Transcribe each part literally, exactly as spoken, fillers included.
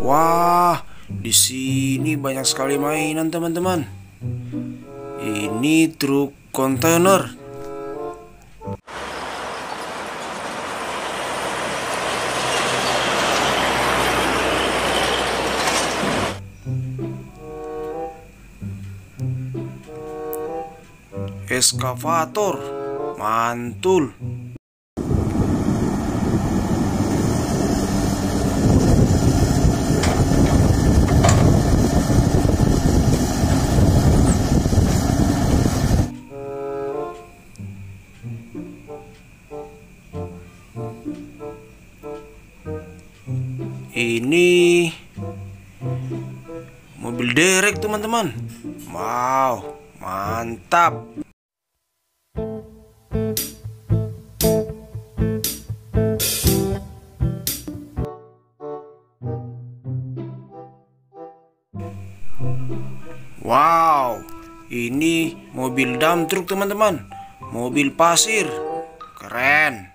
Wah, di sini banyak sekali mainan, teman-teman. Ini truk kontainer. Eskavator. Mantul. Ini mobil derek, teman-teman. Wow, mantap. Wow, ini mobil dump truck, teman-teman. Mobil pasir. Keren.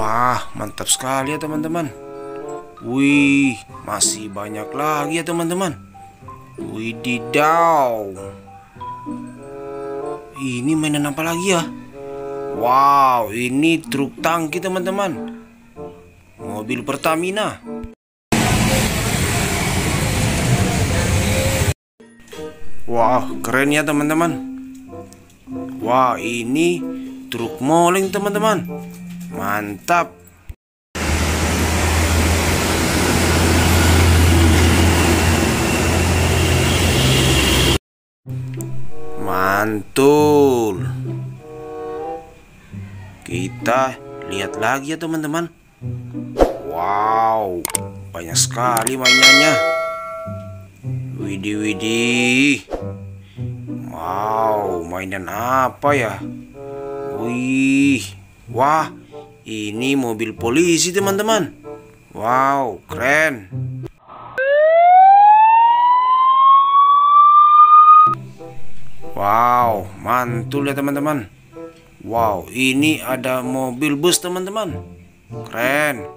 Wah, mantap sekali ya, teman-teman. Wih, masih banyak lagi ya, teman-teman. Wididaw. Ini mainan apa lagi ya? Wow, ini truk tangki, teman-teman. Mobil Pertamina. Wah, keren ya, teman-teman. Wah, ini truk molen, teman-teman. Mantap. Mantul. Kita lihat lagi ya, teman-teman. Wow, banyak sekali mainannya. Widih, widih. Wow, mainan apa ya? Wih. Wah, ini mobil polisi, teman-teman. Wow, keren. Wow, mantul ya, teman-teman. Wow, ini ada mobil bus, teman-teman. Keren.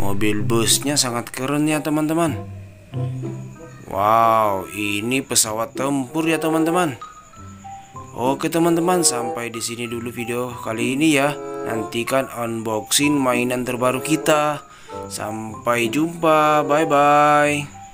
Mobil busnya sangat keren ya, teman-teman. Wow, ini pesawat tempur ya, teman-teman. Oke, teman-teman, sampai di sini dulu video kali ini ya. Nantikan unboxing mainan terbaru kita. Sampai jumpa, bye-bye.